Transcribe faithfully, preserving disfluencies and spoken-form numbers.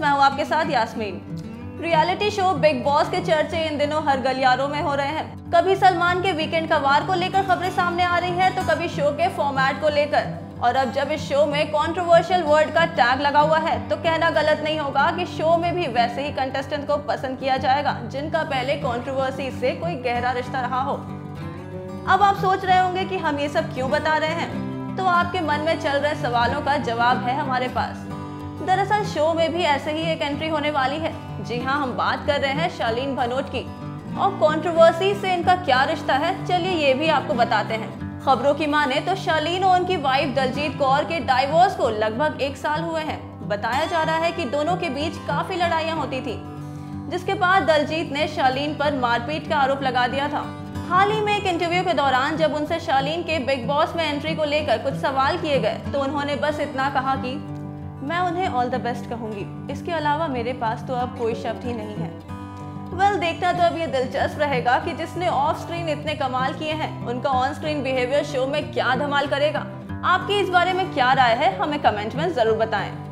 मैं हूं आपके साथ Yasmin. Reality show Bigg Boss के चर्चे इन दिनों हर गलियारों में हो रहे हैं। कभी सलमान के वीकेंड कवार को लेकर खबरें सामने आ रही है तो कभी शो के फॉर्मेट को लेकर, और अब जब इस शो में कंट्रोवर्शियल वर्ड का टैग लगा हुआ है तो कहना गलत नहीं होगा कि शो में भी वैसे ही कंटेस्टेंट को पसंद किया जाएगा जिनका पहले कंट्रोवर्सी से कोई गहरा रिश्ता रहा हो। अब आप सोच रहे होंगे कि हम ये सब क्यों बता रहे हैं, तो आपके मन में चल रहे सवालों का जवाब है हमारे पास। दरअसल शो में भी ऐसे ही एक एंट्री होने वाली है। जी हाँ, हम बात कर रहे हैं शालीन भनोट की, और कंट्रोवर्सी से इनका क्या रिश्ता है चलिए ये भी आपको बताते हैं। खबरों की माने तो शालीन और उनकी वाइफ दलजीत कौर के डाइवोर्स को लगभग एक साल हुए हैं। बताया जा रहा है कि दोनों के बीच काफी लड़ाइयाँ होती थी, जिसके बाद दलजीत ने शालीन पर मारपीट का आरोप लगा दिया था। हाल ही में एक इंटरव्यू के दौरान जब उनसे शालीन के बिग बॉस में एंट्री को लेकर कुछ सवाल किए गए तो उन्होंने बस इतना कहा कि मैं उन्हें ऑल द बेस्ट कहूंगी, इसके अलावा मेरे पास तो अब कोई शब्द ही नहीं है। वेल, देखना तो अब ये दिलचस्प रहेगा कि जिसने ऑफ स्क्रीन इतने कमाल किए हैं उनका ऑन स्क्रीन बिहेवियर शो में क्या धमाल करेगा। आपकी इस बारे में क्या राय है हमें कमेंट में जरूर बताएं।